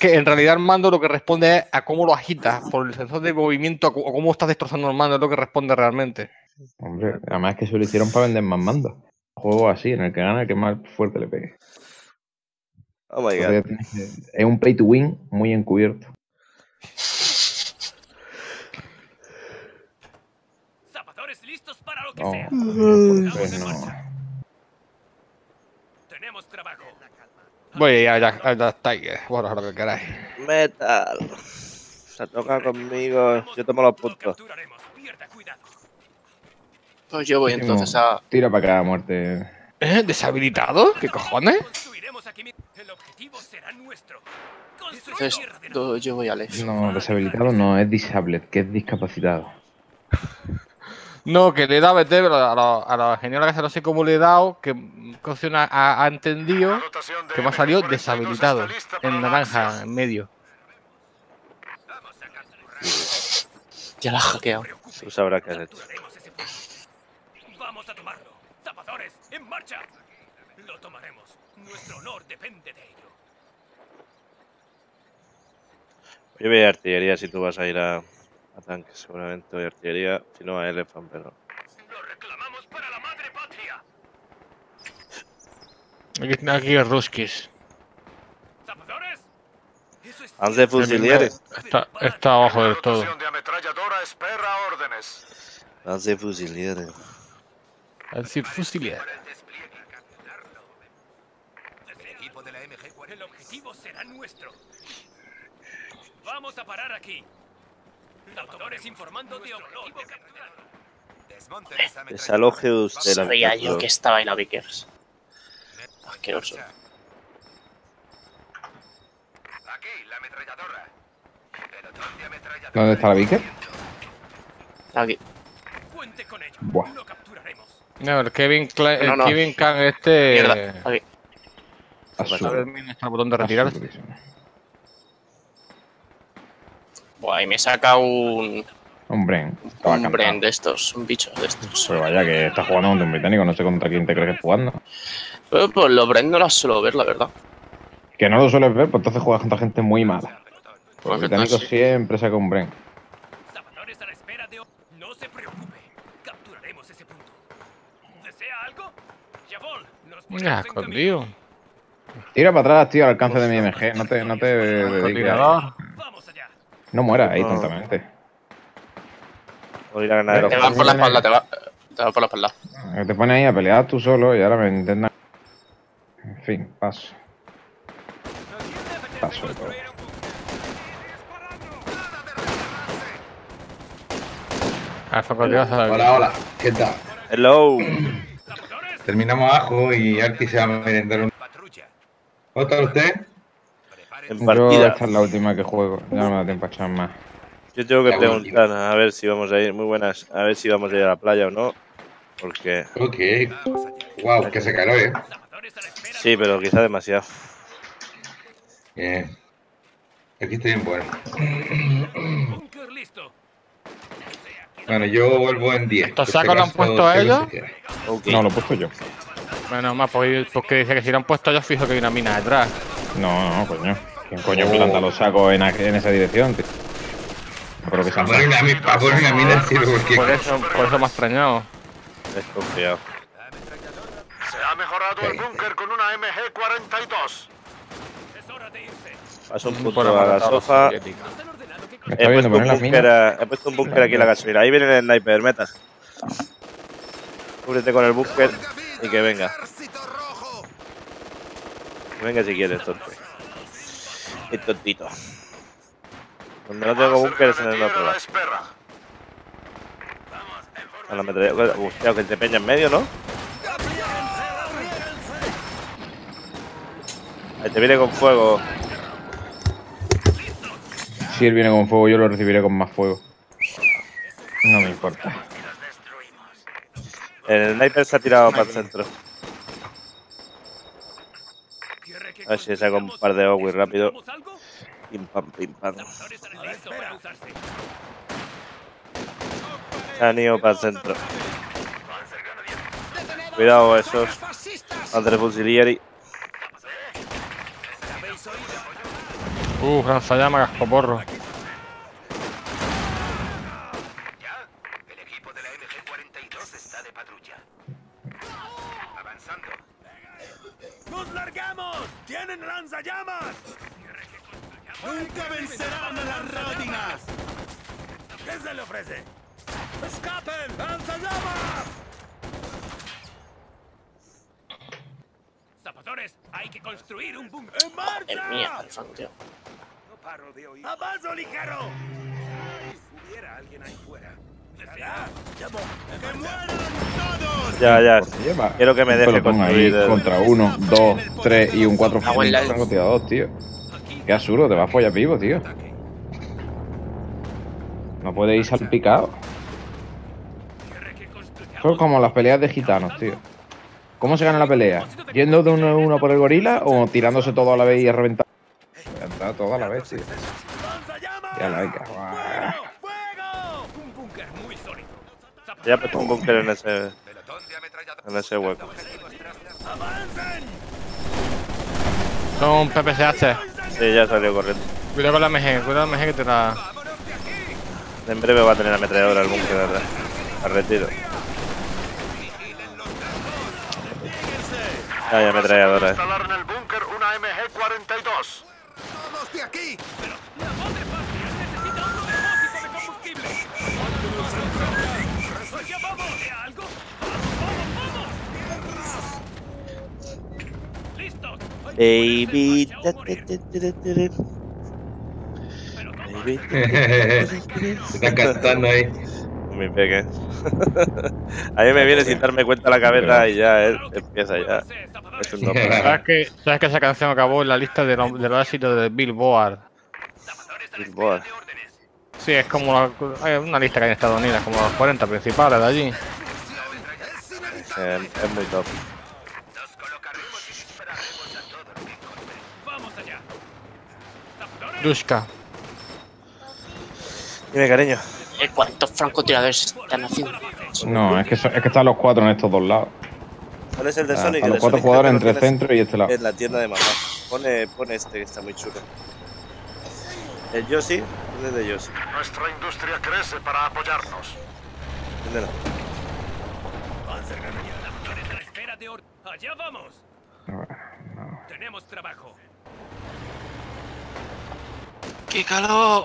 que en realidad el mando lo que responde es a cómo lo agitas, por el sensor de movimiento, o cómo estás destrozando el mando, es lo que responde realmente. Hombre, además es que se lo hicieron para vender más mandos. Juego así, en el que gana el que más fuerte le pegue. Oh my God. Es un pay to win muy encubierto. Zapadores listos para lo que sea. Pues no. Tenemos trabajo. Voy a Jack Tiger, bueno, lo que queráis. Metal. Se toca conmigo, yo tomo los puntos. Pues yo voy entonces a... Tira para acá, muerte. ¿Deshabilitado? ¿Qué cojones? El objetivo será nuestro. Esto yo voy a leer. No, deshabilitado no, es disabled, que es discapacitado. No, que le da a pero a la genial que se no sé cómo le he dado, que Cociona ha entendido que me ha salido deshabilitado. En naranja, en medio. Ya la ha hackeado. Tú sabrás qué has hecho. Vamos a tomarlo. Zapadores, en marcha. Lo tomaremos. Nuestro honor depende de ello. Yo voy a artillería si tú vas a ir a tanques, seguramente voy a artillería, si no a Elephant, pero... ¡Lo reclamamos para la madre patria! Aquí es Ruskis. ¿Zapadores? Han de fusileres. Está abajo del todo. La de ametralladora espera órdenes. Han de fusileres. Han de fusileres. El objetivo será nuestro. Vamos a parar aquí. Zapadores informando de objetivo capturado. Desmonten esa metralla. Desaloje usted la metralla. Sabía yo que estaba en la Vickers. Asqueroso. Aquí, la ametralladora. ¿Dónde está la Vickers? Aquí. Cuente con ello. Buah. Lo capturaremos. No, el Kevin Khan este... Mierda. Aquí. Está el botón de retirar. Buah, y me saca un... Un Bren de estos, un bicho de estos. Pero vaya que está jugando contra un británico, no sé contra quién te crees que estás jugando. Pues los Bren no los suelo ver, la verdad. Que no los sueles ver, pues entonces juegas contra gente muy mala. Porque los británicos siempre sacan un Bren. Zapadores a la espera de... No se preocupe, capturaremos ese punto. ¿Desea algo? Javol, nos ponemos en camino. Tira para atrás, tío, al alcance de mi MG. No te No mueras ahí tontamente. Te vas por la espalda, te vas por la espalda. Te pones ahí a pelear tú solo y ahora me intentan... En fin, paso. Paso de todo. Hola, hola. ¿Qué tal? Hello. Terminamos abajo y Arki se va a merendar un... ¿Cómo está usted? En partida. Esta es la última que juego, ya no me da tiempo a echar más. Yo tengo que preguntar a ver si vamos a ir, muy buenas, a ver si vamos a ir a la playa o no. Porque... Ok. Wow, que se caló, ¿eh? Sí, pero quizá demasiado. Bien. Aquí estoy en bueno. Bueno, yo vuelvo en 10. ¿Estos sacos lo han puesto a ellos? Okay. No, lo he puesto yo. Bueno, más porque dice que si lo han puesto yo fijo que hay una mina detrás. No, coño. ¿Quién coño planta los sacos en esa dirección, tío? Pero que se han puesto una mina, tío. Por eso me ha extrañado. Desconfiado. Se ha mejorado el búnker con una MG-42. Es hora de irse. Paso un puto a la soja. He puesto un búnker aquí en la gasolina. Ahí viene el sniper, meta. Cúbrete con el búnker. Y que venga. Venga si quieres, torpe. Y tontito. Donde no tengo búnkeres en el otro lado. A la metralla. Hostia, que te peña en medio, ¿no? Ahí te viene con fuego. Si él viene con fuego, yo lo recibiré con más fuego. No me importa. El sniper se ha tirado para el centro. A ver si saco un par de Owi rápido. Pim pam, pim pam. Se han ido para el centro. Cuidado esos. Andrés Fusilieri. Lanzallamas, cascoporro. El equipo de la MG42 está de patrulla. Avanzando. ¡Nos largamos! ¡Tienen lanzallamas! ¡Nunca vencerán a las rátinas! ¿Qué se le ofrece? ¡Escapen! ¡Lanzallamas! ¡Zapadores! ¡Hay que construir un búnker! ¡En marcha! ¡Es mía, Alfonso! ¡Avanzo, ligero! Si hubiera alguien ahí fuera. ¡Que mueran todos! Ya. Quiero que me deje construir. Contra 1, 2, 3 y un 4. Francotirador, tío. Qué absurdo, te vas a follar vivo, tío. No puede ir salpicado. Son como las peleas de gitanos, tío. ¿Cómo se gana la pelea? ¿Yendo de uno en uno por el gorila o tirándose todo a la vez y reventar? Reventar todo a la vez, tío. Ya la venga. Ya apretó un búnker en ese hueco. No, un PPCH. Sí, ya salió corriendo. Cuidado con la MG, que te la... En breve va a tener ametralladora el búnker de atrás. Al retiro. Hay ametralladora. Instalar en el búnker una MG42. ¡Vamos de aquí! Pero la voz de patria necesita un depósito de combustible. ¡Allá vamos! ¿Algo? ¡Vamos! ¡Listos! Baby. Una castana ahí. Mi peque. A mí me viene sin darme cuenta la cabeza y ya empieza ya. ¿Sabes que esa canción acabó en la lista de los éxitos de Billboard? Billboard. Sí, es como una lista que hay en Estados Unidos, como los 40 principales de allí. Es muy top. Dushka. Dime, cariño. ¿Cuántos francotiradores están haciendo? No, es que están los cuatro en estos dos lados. ¿Cuál es el de Sonic? Los cuatro jugadores entre el centro y este lado. En la tienda de mamá. Pone este que está muy chulo. El Yoshi. De ellos. Nuestra industria crece para apoyarnos. Entendelo. Allá vamos. No. Tenemos trabajo. ¡Qué calor!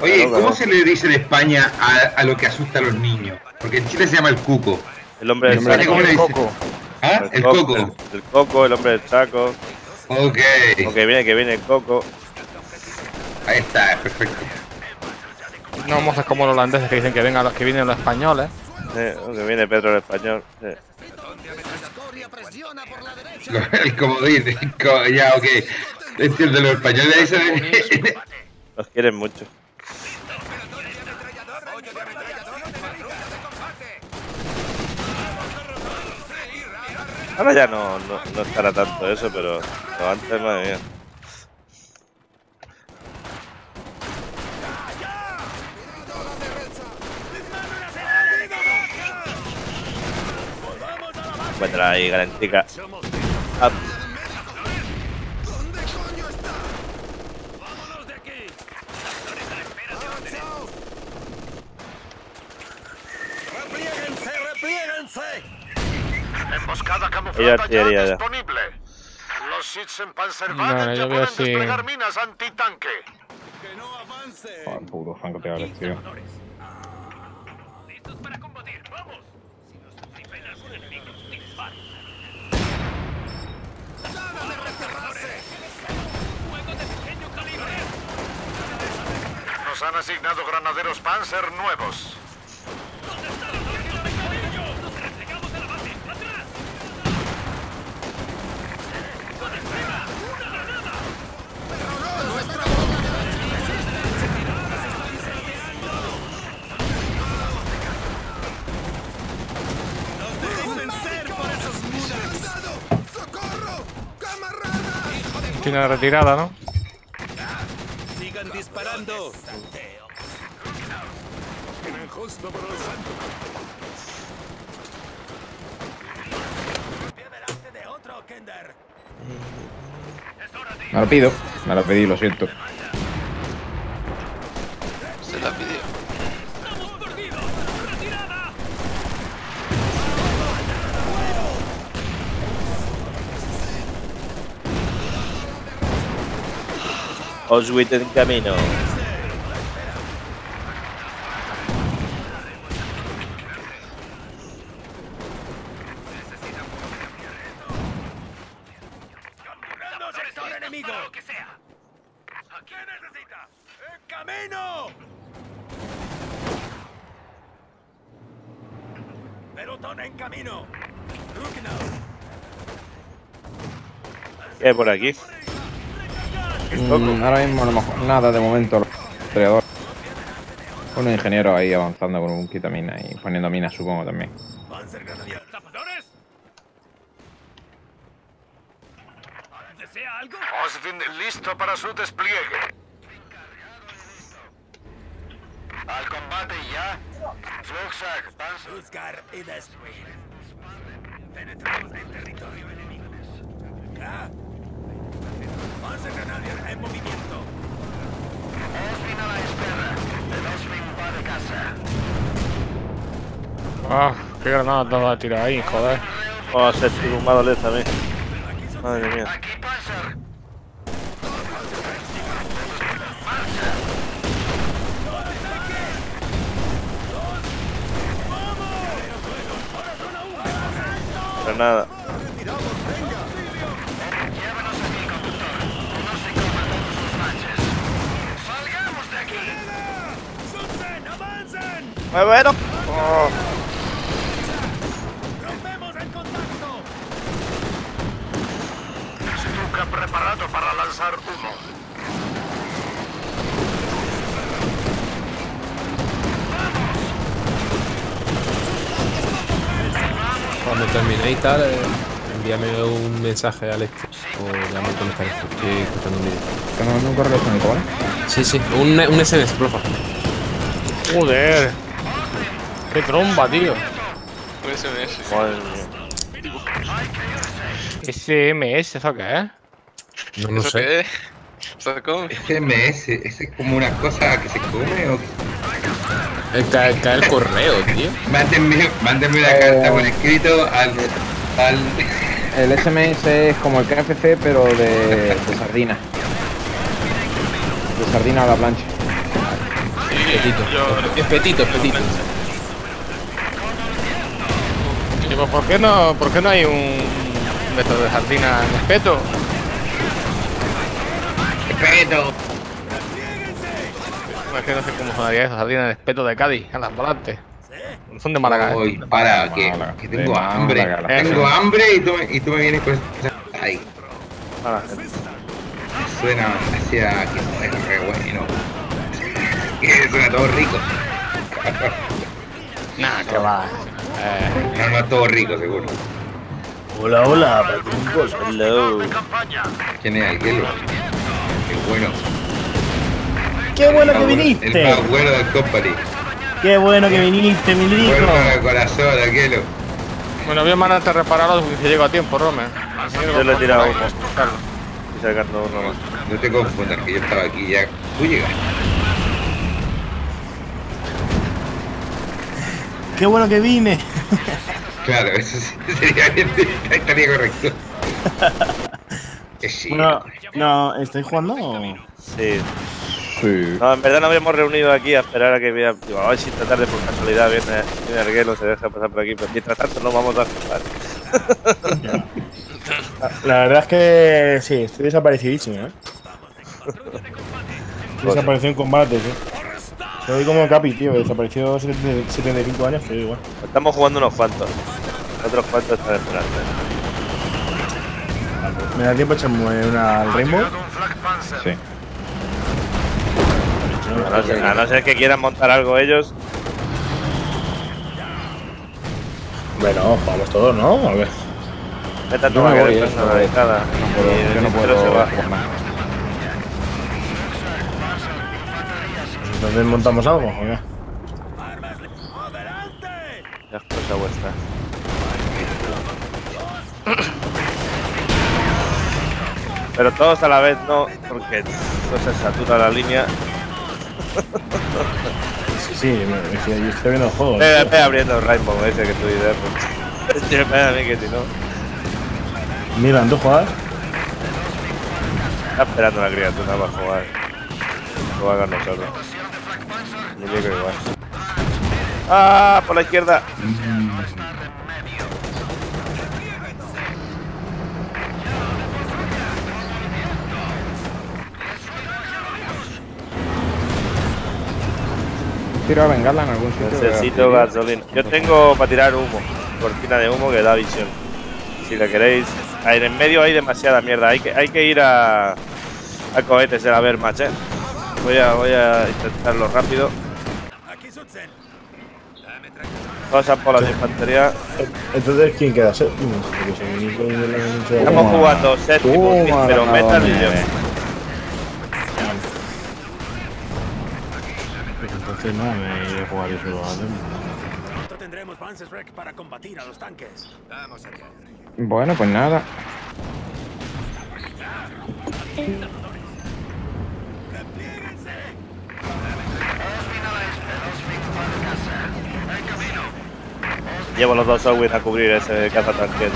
Oye, ¿cómo se le dice en España a lo que asusta a los niños? Porque en Chile se llama el cuco. El hombre del saco. El coco. ¿Ah? El coco. El coco, el hombre del saco. Ok. Ok, viene que viene el coco. Ahí está, es perfecto. No vamos a como los holandeses que dicen que vengan los que vienen los españoles. Que viene Pedro el español. El comodín, ya, ok. Entiendo, los españoles los quieren mucho. Ahora ya no estará tanto eso, pero antes, madre mía. Encuentra ahí, garantica. Up. ¿Dónde coño está? Vámonos de aquí. ¡Repliéguense! Emboscada camuflada ya disponible. Los Sith Panzerwagen ya pueden desplegar minas antitanque. Que no avance. Pudo francotiradores, tío. Listos para combatir, vamos. Nos han asignado granaderos Panzer nuevos. ¿Dónde están los originales de ellos? Nos replegamos de la base. ¡Atrás! ¡Con encima! ¡Una granada! ¡Pero no! ¡Nuestra boca de la ¡Nos deben vencer por esos muros! ¡Socorro! ¡Camarada! Tiene la retirada, ¿no? Disparando. Me lo pido. Me lo pedí, lo siento. Se la pidió. Auschwitz en camino. ¿Qué hay por aquí? Ahora mismo no mejor nada de momento. Los unos ingenieros ahí avanzando con un quitamina y poniendo minas, supongo, también. ¿Desea algo? Austin listo para su despliegue. Al combate ya. Flugsack, Panzer. Buscar y destruir. Penetramos en territorio enemigo. ¿Ah? Panzer Grenadier en movimiento. Austin a la espera. El Austin va de casa. Ah, qué granada te va a tirar ahí, joder. Oh, se ha tumbado lentamente. Madre mía. Aquí Panzer. Granada. ¡Muy bueno! Oh. ¡Rompemos el contacto! Stuka preparado para lanzar humo. ¡Vamos! Cuando terminéis y tal, envíame un mensaje al este. O llame cuando estáis escuchando un vídeo. ¿Te mando un correo electrónico, vale? Sí, sí, un SMS, por favor. ¡Joder! ¡Qué tromba, tío! SMS. Madre mía. SMS, ¿eso qué es? No lo sé. SMS, ¿eso es como una cosa que se come o qué? Está el correo, tío. Mándenme una carta con escrito al... El SMS es como el KFC, pero de sardina. De sardina a la plancha. Es petito. Pues ¿por qué no hay un método de sardina en espeto? ¡Espeto! No, es que no sé cómo sonaría eso, sardina en espeto de Cádiz, a las volantes. Son de Málaga. Uy, para, que tengo hambre. Tengo hambre y tú me vienes con... Ahí. Suena hacia... que suena re bueno. Que suena todo rico. Nah, que va. No, todo rico, seguro. Hola, Patrincos. Hello. ¿Quién es el hielo? Qué bueno. Qué bueno que viniste. El más bueno del company. Qué bueno que viniste, mi lindo. Bueno de corazón, aquello. Bueno, bien, man, hasta repararlos porque se llegó a tiempo, Rome. Yo le he tirado uno. Y sacando uno más. No te confundas, que yo estaba aquí ya. Tú llegaste. ¡Qué bueno que vine! Claro, eso estaría correcto. No, ¿estáis jugando o...? Sí. No, en verdad nos habíamos reunido aquí a esperar a que vea... Digo, a ver si esta tarde por casualidad viene Arguello, se deja pasar por aquí, pero mientras tanto no vamos a jugar. La verdad es que sí, estoy desaparecidísimo, ¿eh? Desapareció en combate, sí. Soy como Capi, tío, desapareció 75 años, pero igual. Estamos jugando unos cuantos. Otros cuantos están esperando. ¿Me da tiempo a echarme una al Rainbow? Sí. A no ser que quieran montar algo ellos. Bueno, jugamos todos, ¿no? A ver. Esta toma que es personalizada. Yo no puedo jugar más. ¿Entonces montamos algo? Oiga. Ya es cosa vuestra. Pero todos a la vez no, porque no se satura la línea. Sí, bueno, yo estoy viendo el juego. Estoy abriendo el Rainbow ese que tú dices. Yo me da a mí que si no. Miran, ¿tú juegas? Está esperando la criatura para jugar. Juega con nosotros. Yo creo que igual. ¡Ah! Por la izquierda. Tiro a vengarla en algún sitio. Necesito gasolina. Yo tengo para tirar humo. Cortina de humo que da visión. Si la queréis. Ahí en medio hay demasiada mierda. Hay que ir a cohetes de la Wehrmacht, ¿eh? Voy a intentarlo rápido. Pasan por la infantería. Entonces, ¿quién queda? Estamos jugando séptimo, pero metal y yo. Sí, no, me jugar eso, ¿no? Tendremos Panzer Rec para combatir a los tanques. Vamos allá. Bueno, pues nada. Llevo los dos Sowin a cubrir ese cazatanques.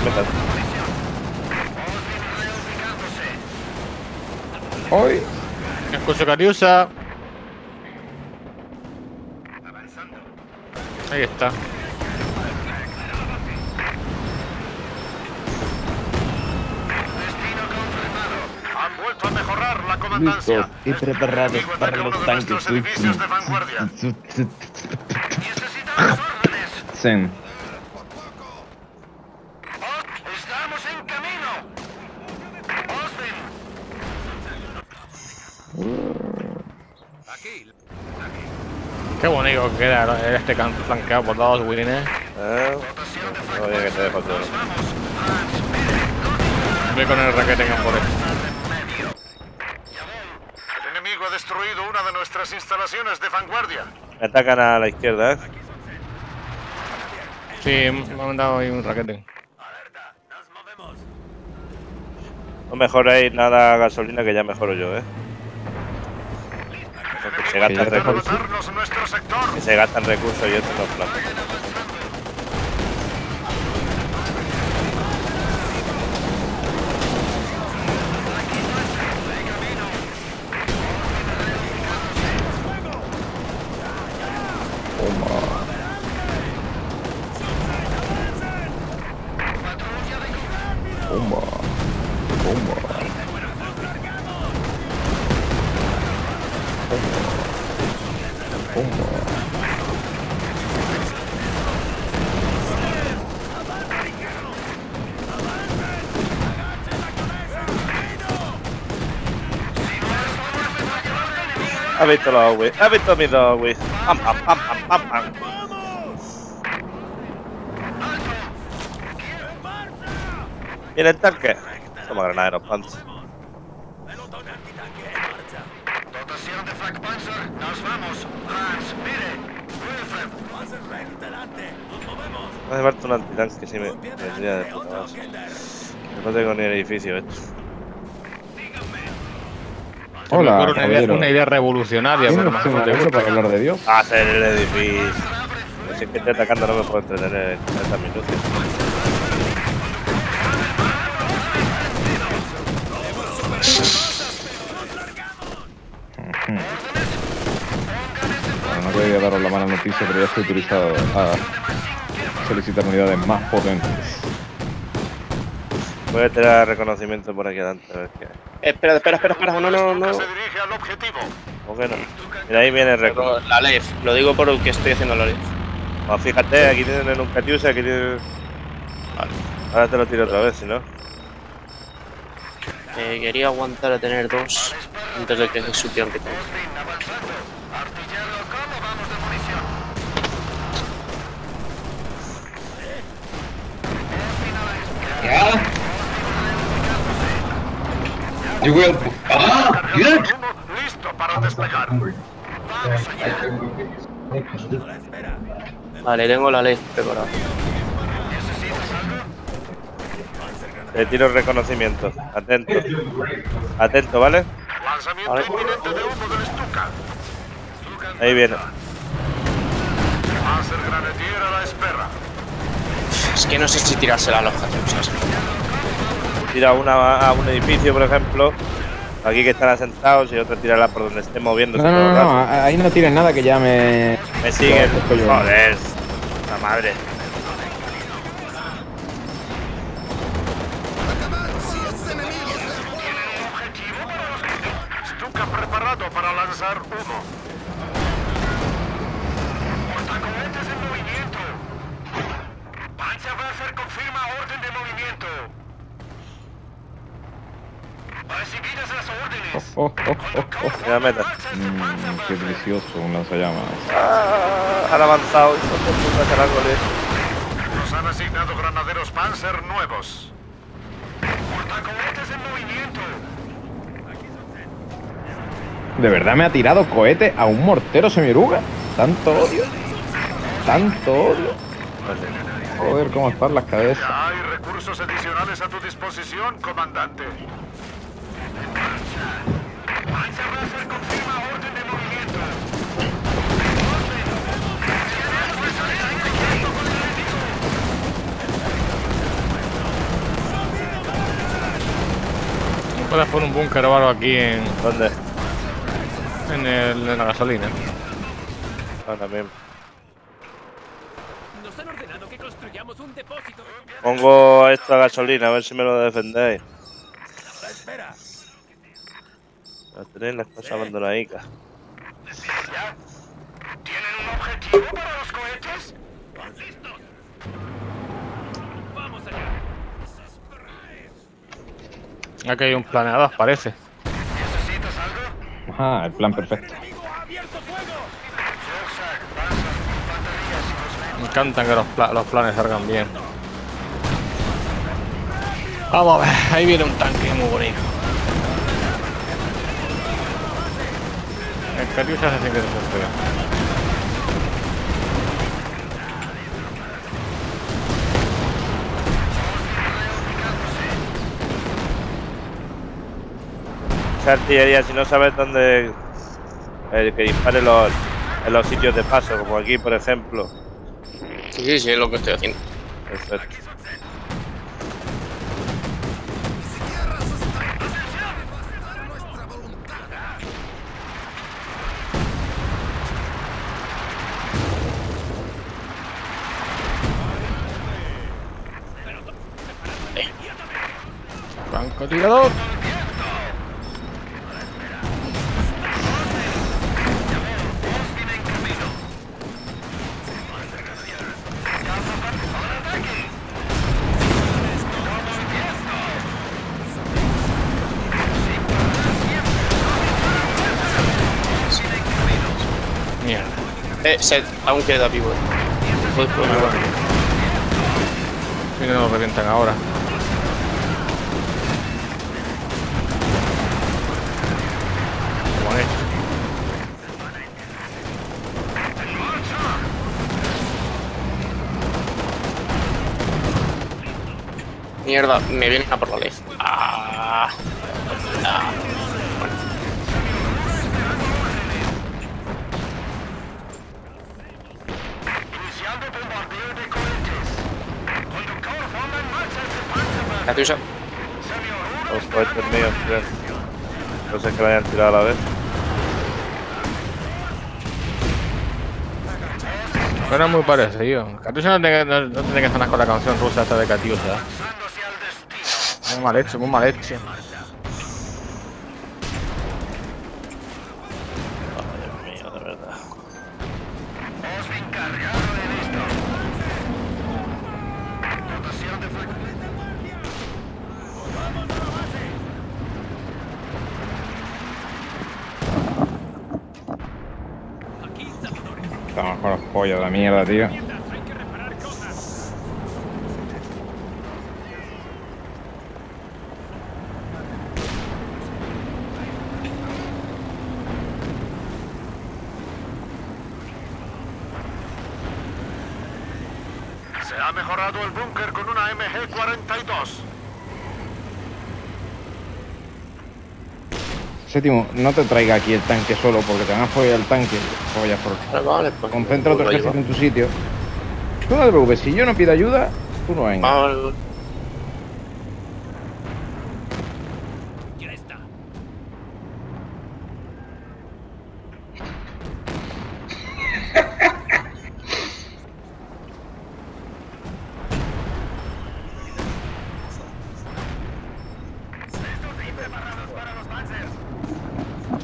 Hoy escucho Cariusa. Ahí está. Han vuelto a mejorar la comandancia. Y preparados para los tanques. Servicios de vanguardia. Necesitamos órdenes. Zen. Estamos en camino. Aquí. Qué bonito que era este campo flanqueado por todos los winines. No había que te dejo todo. Voy con el raquete en por él. El enemigo ha destruido una de nuestras instalaciones de vanguardia. Me atacan a la izquierda, ¿eh? Sí, me han mandado ahí un raquete. Alerta, nos movemos. No mejoréis nada gasolina que ya mejoro yo, ¿eh? Que se gastan recursos. Que se gastan recursos y esto no es plan. Ha visto la Owi, ha visto mi dos Owi. Pam, pam, pam, pam, pam, pam. Mira el tanque. Toma granaderos, Panzer. Dotación de Flak Panzer, nos vamos. Hans, mire. Wilfred, Panzer Reg delante, nos movemos. Voy a llevarte un antitanque que sí me vendría de puta más. No tengo ni el edificio hecho. Hola, una idea revolucionaria, pero no tengo tiempo para hablar de Dios. Hacer el edificio. Si es que estoy atacando, no me puedo entretener en 30 minutos. Bueno, no quería daros la mala noticia, pero ya estoy autorizado a solicitar unidades más potentes. Voy a tirar reconocimiento por aquí adelante. A ver qué. Espera. No. Se dirige al objetivo. ¿Por qué no? Mira, ahí viene el récord. La LEF. Lo digo porque estoy haciendo la LEF. Pues fíjate, aquí tienen un Catiusa, aquí tienen... Vale. Ahora te lo tiro otra vez, si no. Quería aguantar a tener dos antes de que se supieran que tengo. ¿Ya? You will. ¡Ah! ¡Bien! Listo para despegar. Vale, tengo la ley preparada. ¿Necesitas algo? Le tiro reconocimiento. Atento. Atento, ¿vale? Lanzamiento inminente de humo del Stuka. Ahí viene. Es que no sé si tirársela a los cachuchas. Tira una a un edificio, por ejemplo. Aquí que están asentados y otra tirarla por donde esté moviéndose. No, ahí no tiren nada que ya me... Me siguen. Joder, la madre. Preparado para lanzar humo. Portacohetes en movimiento. Panzer Werfer confirma orden de movimiento. Recibidas las órdenes. Ya meta. Qué precioso un lanzallamas. Han avanzado. Nos han asignado granaderos Panzer nuevos. Portacohetes en movimiento. ¿De verdad me ha tirado cohete a un mortero semiruga? Tanto odio. Tanto odio. Joder, cómo están las cabezas. Ya hay recursos adicionales a tu disposición, comandante. Panzer Werfer confirma orden de movimiento. No puedes poner un búnker o algo aquí en... ¿Dónde? En la gasolina. Ah, también. Nos han ordenado que construyamos un depósito. Pongo esta gasolina, a ver si me lo defendéis. Espera. La tenéis las cosas abandonadicas. ¿Tienen un objetivo para los cohetes? ¡Listos! Vamos allá. Aquí hay un planeador, parece. Ah, el plan perfecto. Me encantan que los planes salgan bien. Vamos a ver, ahí viene un tanque muy bonito. El Cariusa se siente desesperado. Artillería, si no sabes dónde que dispare en los sitios de paso, como aquí, por ejemplo. Sí, es lo que estoy haciendo. Perfecto. Francotirador. Set, aún queda vivo. Puedes probar. Si no nos revientan ahora. Como han hecho. Mierda, me vienen a por la ley. Catiusa. Los cohetes míos, creo. No sé que lo hayan tirado a la vez. Pero es muy parecido. Catiusa no tiene que sonar con la canción rusa esta de Catiusa. Muy mal hecho, muy mal hecho. Estamos con los pollos de la mierda, tío. Se ha mejorado el búnker con una MG-42. Séptimo, no te traiga aquí el tanque solo porque te van a follar el tanque. Follas por... Vale, pues concentra otro ejército en tu sitio. Tú no te preocupes, si yo no pido ayuda, tú no vengas. Vale.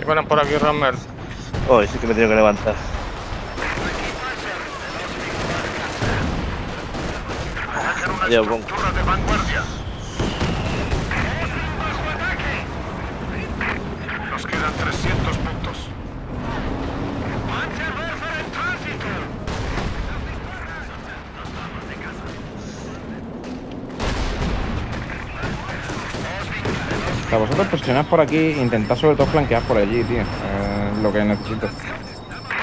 Bueno, por aquí, Rommel. Hoy sí que me tengo que levantar. Ya, bueno. Nos quedan 300 puntos. O sea, vosotros presionad por aquí e intentad sobre todo flanquear por allí, tío. Lo que necesito.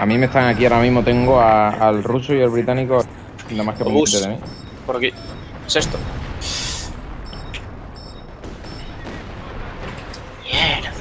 A mí me están aquí ahora mismo, tengo al ruso y al británico lo más que puedo tener. Por aquí. Sexto. Mierda.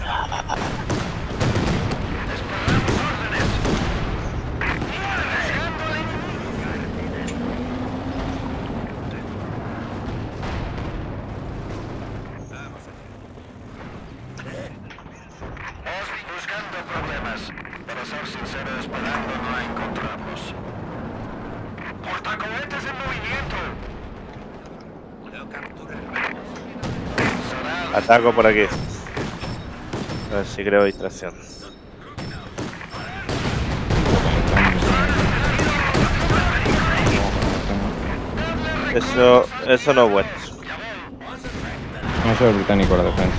Ataco por aquí. A ver si creo distracción. Eso no es bueno. No soy el británico la defensa.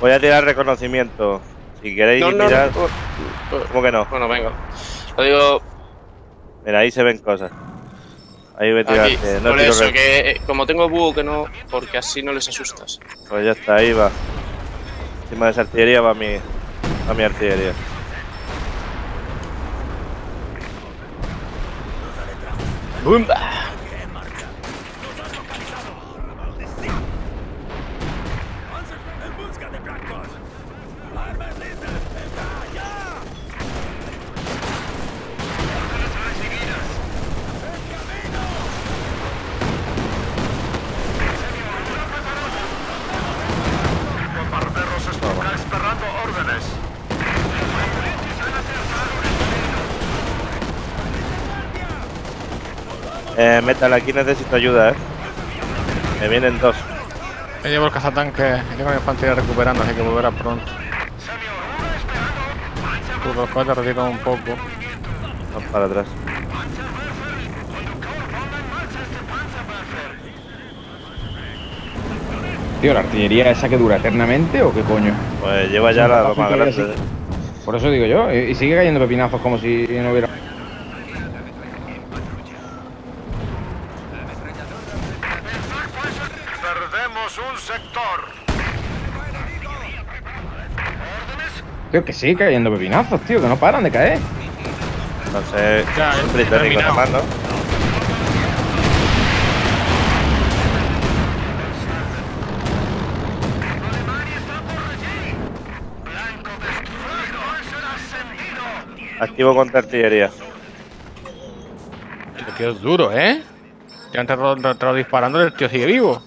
Voy a tirar reconocimiento. Si queréis mirar... ¿Cómo que no? Bueno, venga. Lo digo... Mira, ahí se ven cosas. Ahí voy a tirar. No por eso, que como tengo búho que no... Porque así no les asustas. Pues ya está, ahí va. Encima de esa artillería va mi artillería. ¡Bumba! Metal, aquí necesito ayuda, Me vienen dos. Me llevo el cazatanque, tengo mi infantería recuperando, así que volverá pronto. Por los cuales retiro un poco. Vamos para atrás. Tío, ¿la artillería esa que dura eternamente o qué coño? Pues lleva ya la más grande. Sí. Por eso digo yo, y sigue cayendo pepinazos como si no hubiera... Tío, que sigue cayendo pepinazos, tío, que no paran de caer. Entonces, un británico nada más, ¿no? Activo contra artillería. El tío es duro, ¿eh? Ya han estado disparando, el tío sigue vivo.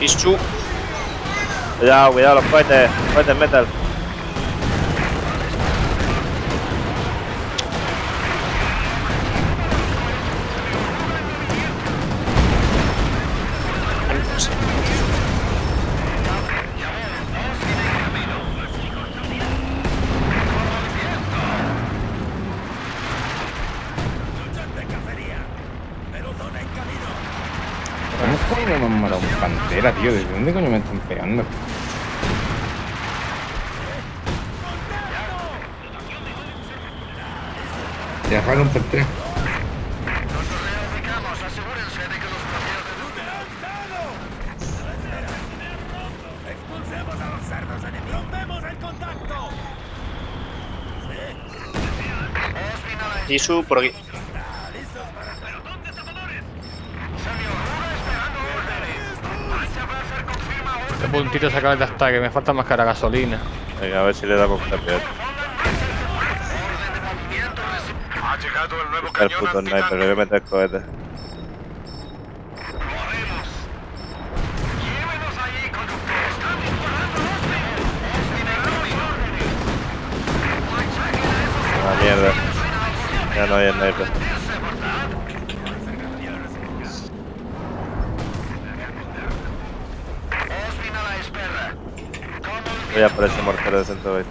Ischú. Cuidado, cuidado, los cohetes metal. me ha dado un pantera, tío. ¿Desde dónde coño me están pegando? Te agarraron un pantera. Jisoo por aquí. Este puntito se acaba de ataque, me falta más cara gasolina. Venga, a ver si le da con campeón. El puto sniper, le voy a meter cohetes. Una mierda. Ya no hay sniper. Voy a por ese mortero de 120.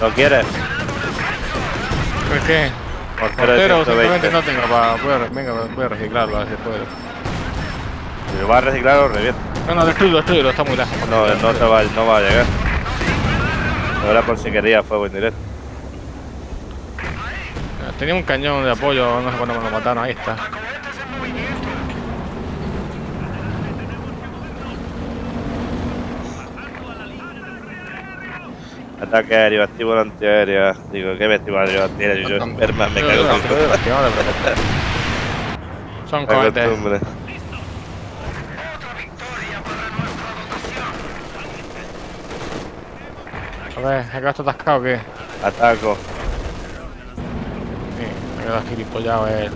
¿Lo quieres? ¿Por qué? Mortero simplemente no tengo para poder. Venga, voy a reciclarlo a ver si puedo. Si lo vas a reciclar, lo reviento. No, no, destruyelo, está muy lejos. No, no va a llegar. Ahora por si quería fuego indirecto. Tenía un cañón de apoyo, no sé cuándo me lo mataron, ahí está. Ataque aéreo, activo antiaéreo. Digo, ¿qué vestibular tiene? Yo enferma, me cago con todo. Son cohetes. A ver, ¿acá está atascado o qué? Ataco. Me queda gilipollado él.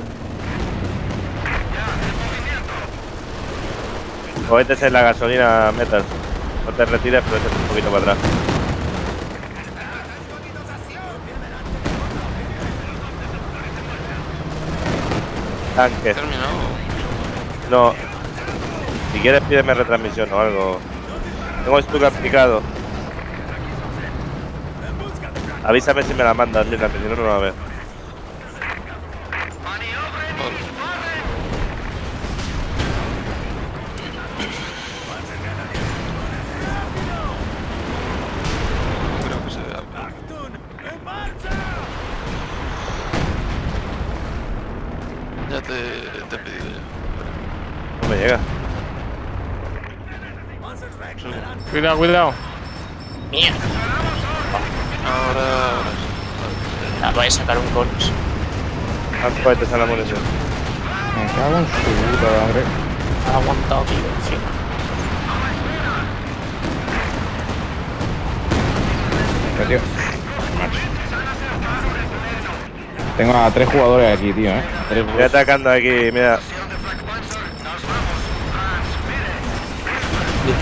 Cohetes en la gasolina, Metal. No te retires, pero este es un poquito para atrás. Tanque. ¿Terminado? No. Si quieres pídeme retransmisión o algo. Tengo esto aplicado. Avísame si me la mandas, si no, no la veo. Cuidado, cuidado. Mierda. Ahora. Voy a sacar un colos. Al cohete está la munición. Me cago en su puta madre. Ha aguantado, tío, encima. Pero, tío. Tengo a 3 jugadores aquí, tío, Estoy atacando aquí, mira.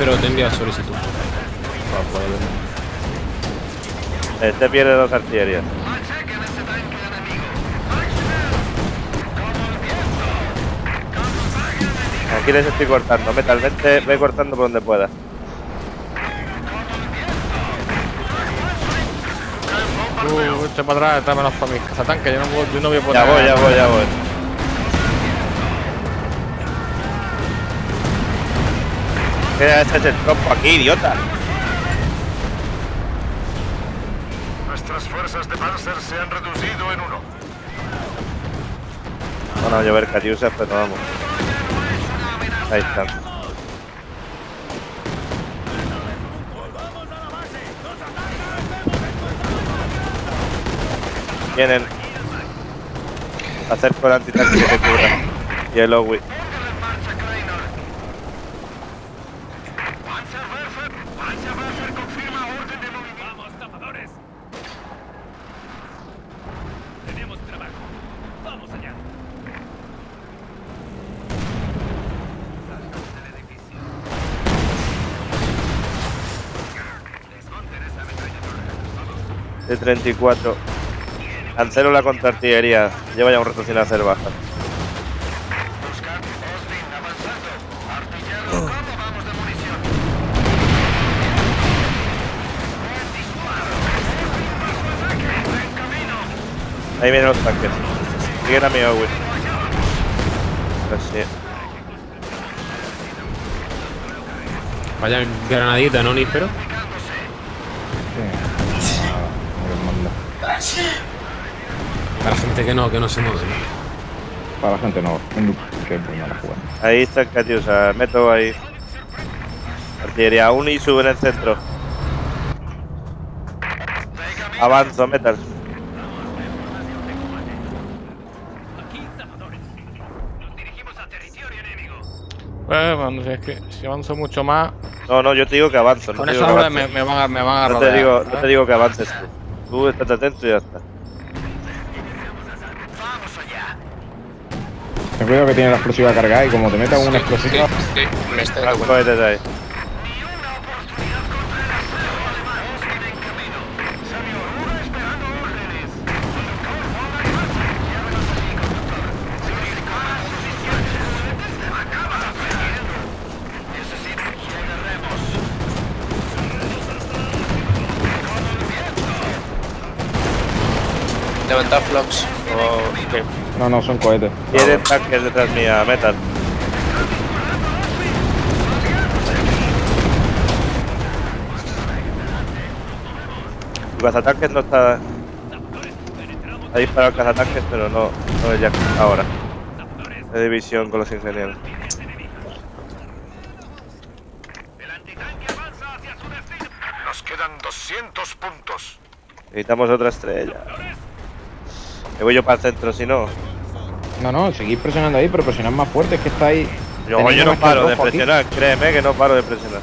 Pero te envía solicitud. Este pierde 2 artillerías. Aquí les estoy cortando. Metal, ve cortando por donde pueda. Este para atrás está menos para mis cazatanques. Yo no voy a poner. Ya voy. ¿Qué haces el tropo aquí, idiota? Nuestras fuerzas de Panzer se han reducido en 1. Van a llover Catiusas, pero vamos. Ahí están. Vienen. Hacer por antitanque que cubra. Y el Owi. De 34. Cancelo la contraartillería. Lleva ya un rato sin hacer baja. Ahí vienen los tanques. Siguen a mi Owen. Así. Vaya granadita, ¿no, Níspero? Sí. Para la gente que no se mueve. Para la gente no, que es muy mala jugada. Ahí están Katiusa, meto ahí. Artillería 1 y suben el centro. Avanzo, metas. Bueno, si es que si avanzo mucho más. No, yo te digo que avanzo. Con esa hora me van a rodear. No te digo que avances tú. Tú estás atento y ya está. Ten cuidado que tiene la explosiva cargada y como te metas una explosiva. Sí, me está ahí. Levantar flops o qué. No, son cohetes. Tienen tanques detrás mía, metal. El cazatanques no está. Ha disparado el cazatanques, pero no es ya ahora. De división con los ingenieros. Nos quedan 200 puntos. Necesitamos otra estrella. Me voy yo para el centro, si no. No, seguís presionando ahí, pero presionad más fuerte, es que está ahí. Yo no paro de presionar, aquí. Créeme que no paro de presionar.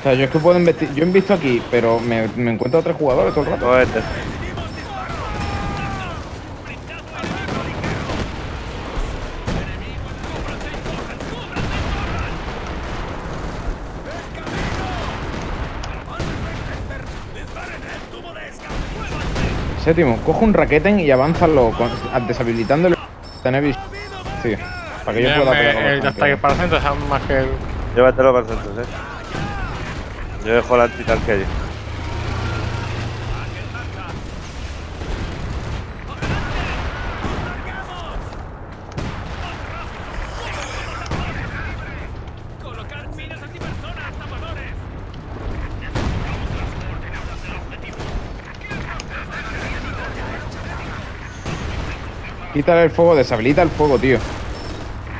O sea, yo es que puedo investir. Yo invisto aquí, pero me encuentro a tres jugadores todo el rato. No, este. Séptimo, coge un raqueten y avánzalo deshabilitándolo. Sí, para que yo pueda pegar. El ataque para el centro es más que el. Llévatelo para el centro, Yo dejo el antitanque allí. Quítale el fuego, deshabilita el fuego, tío.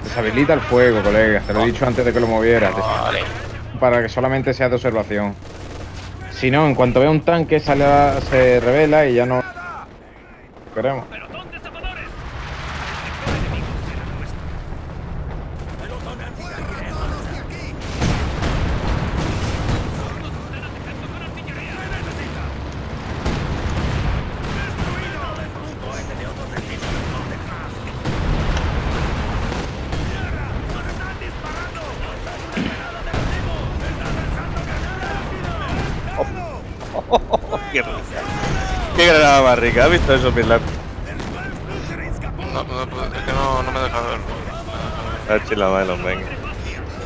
Deshabilita el fuego, colega. Te lo he dicho antes de que lo movieras. Vale. Para que solamente sea de observación. Si no, en cuanto vea un tanque, se revela y ya no. Queremos. Qué granada más rica, ¿has visto eso, Pirlan? No me deja ver. Está chila malo, venga.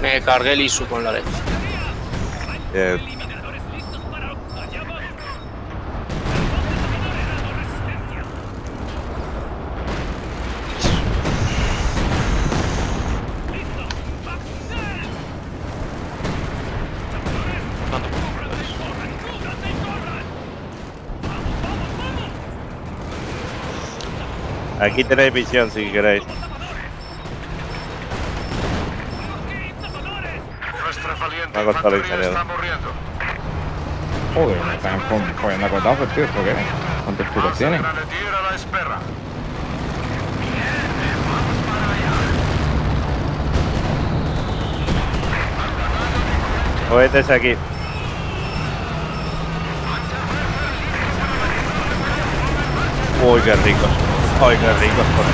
Me cargué el ISU con la leche. Bien. Aquí tenéis visión si queréis. Me ha costado el ingeniero. Joder, me están poniendo a cotazos, tío. ¿Esto qué es? ¿Cuántos tiros tiene? Cohetes aquí. Uy, qué rico. ¡Ay, qué ricos, por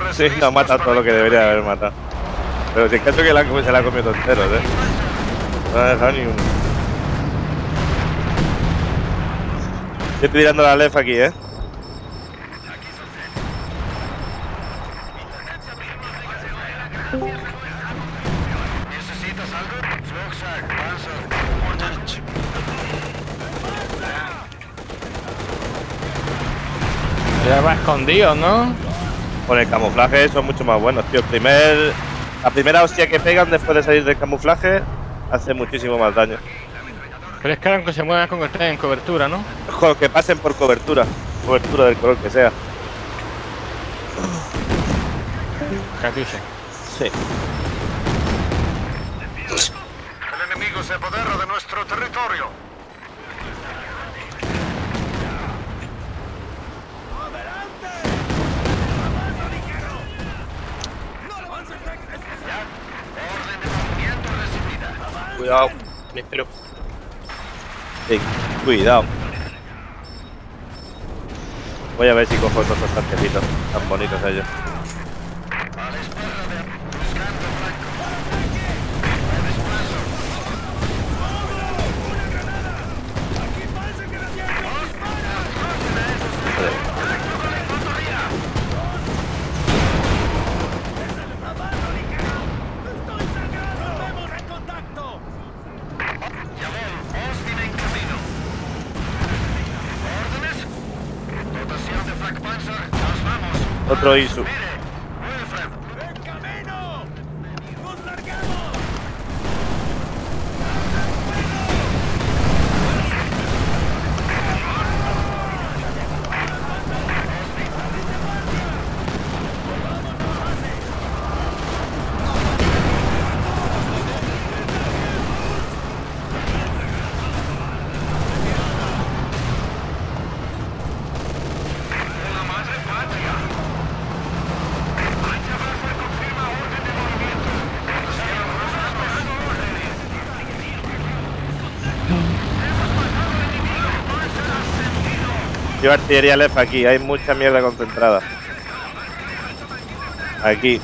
favor! Sí, no mata todo lo que debería haber matado. Pero si es que se la ha comido entero, ¿eh? No ha dejado ni uno. Estoy tirando la lef aquí, ¿eh? Ya va escondido, ¿no? Por el camuflaje son mucho más buenos, tío. La primera hostia que pegan después de salir del camuflaje hace muchísimo más daño. Pero es que aunque se muevan con el tren en cobertura, ¿no? Joder, que pasen por cobertura. Cobertura del color que sea. Catiuche. Sí. El enemigo se apodera de nuestro territorio. Cuidado, me espero. Sí, cuidado. Voy a ver si cojo estos tanquecitos tan bonitos ellos. Otro ISU. Artillería Lefa aquí, hay mucha mierda concentrada. Aquí.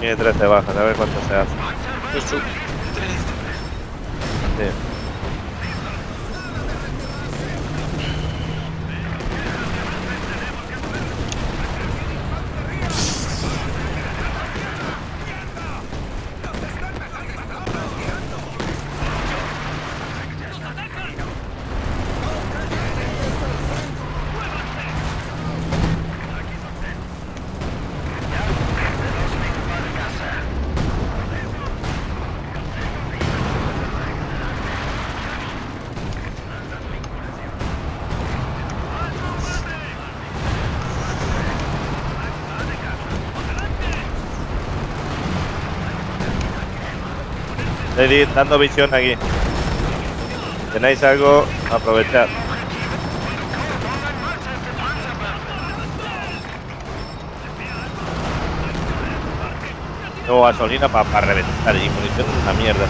Tiene 13 bajas, a ver cuánto se hace. Sí. Dando visión aquí. Tenéis algo, aprovechar. Tengo gasolina para reventar y munición es una mierda.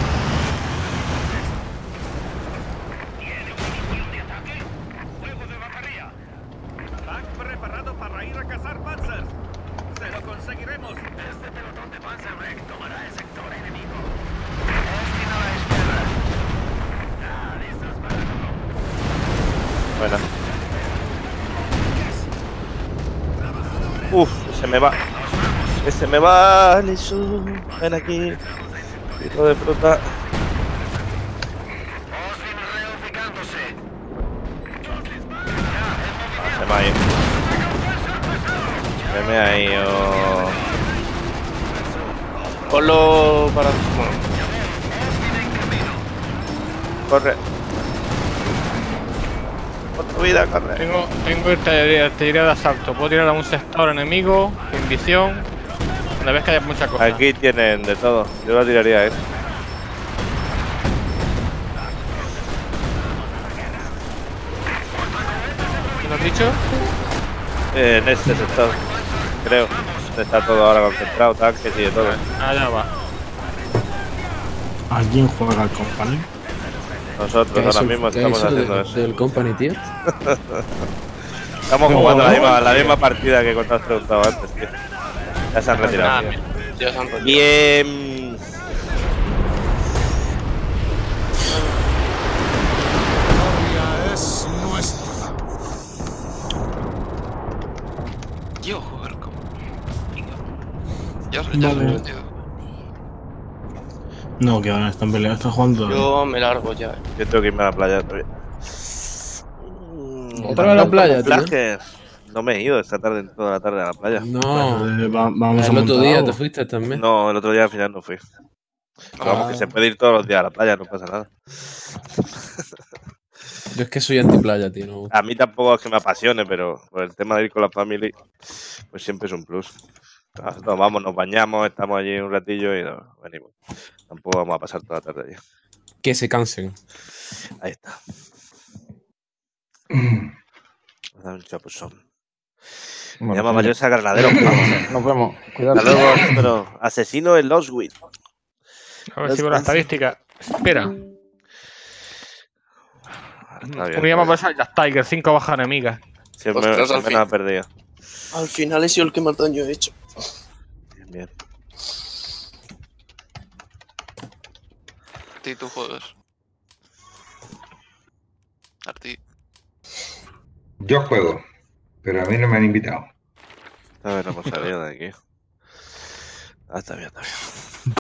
Se me va, Lisu. Ven aquí. Pito de fruta. Ah, se me ha ido. Se me ha ido. Ponlo para. Corre. Por tu vida, corre. Tengo artillería de asalto. Puedo tirar a un sector enemigo sin visión. La vez que hay muchas cosas. Aquí tienen de todo. Yo la tiraría a eso. ¿Qué nos has dicho? En este sector. Creo. Está todo ahora concentrado, tanques y de todo. Allá va. ¿Alguien juega al Company? Nosotros ahora mismo estamos haciendo eso. ¿El Company, tío? Estamos jugando la misma partida que cuando has preguntado antes, tío. Ya se han retirado. Ah, tío. Bien. La gloria es nuestra. Yo jugar como. Yo soy tío. No, que ahora están peleando, están jugando. Yo me largo ya. Yo tengo que irme a la playa todavía. ¿Otra vez a la playa, tío? No me he ido esta tarde, toda la tarde a la playa. No, vamos a montar. El otro día te fuiste también. No, el otro día al final no fui. Vamos, que se puede ir todos los días a la playa, no pasa nada. Yo es que soy antiplaya, tío. No. A mí tampoco es que me apasione, pero por el tema de ir con la familia, pues siempre es un plus. Nos vamos, nos bañamos, estamos allí un ratillo y nos venimos. Tampoco vamos a pasar toda la tarde allí. Que se cansen. Ahí está. Me da un chapuzón. Me llama Vallosa Granadero. Nos vemos. Cuidado. Hasta luego, pero asesino en Lost Wheat. A ver si veo la estadística. Espera. Me llama Vallosa las Tiger, 5 bajas enemigas. Siempre nada perdido. Al final he sido el que más daño he hecho. Bien, bien. Arti, tú juegas. Arti. Yo juego, pero a mí no me han invitado. A ver, no hemos salido de aquí. Ah, está bien, está bien.